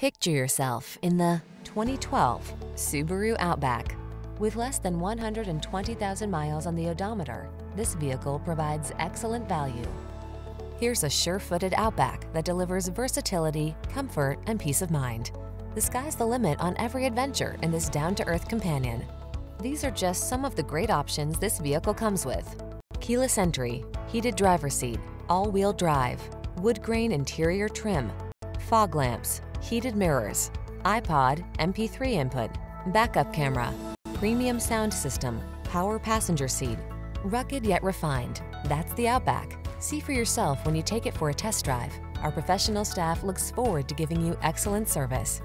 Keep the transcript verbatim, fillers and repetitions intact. Picture yourself in the twenty twelve Subaru Outback. With less than one hundred twenty thousand miles on the odometer, this vehicle provides excellent value. Here's a sure-footed Outback that delivers versatility, comfort, and peace of mind. The sky's the limit on every adventure in this down-to-earth companion. These are just some of the great options this vehicle comes with: keyless entry, heated driver's seat, all-wheel drive, wood grain interior trim, fog lamps, heated mirrors, iPod, M P three input, backup camera, premium sound system, power passenger seat. Rugged yet refined, that's the Outback. See for yourself when you take it for a test drive. Our professional staff looks forward to giving you excellent service.